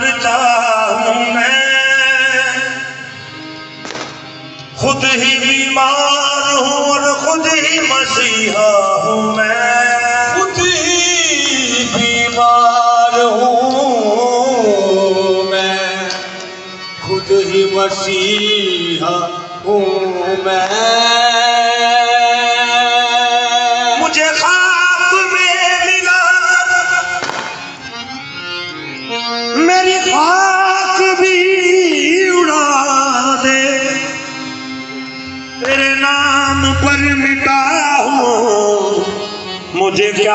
करता हूँ मैं, खुद ही बीमार हूँ और खुद ही मसीहा हूँ मैं, खुद ही बीमार हूँ मैं, खुद ही मसीहा हूँ मैं। मुझे क्या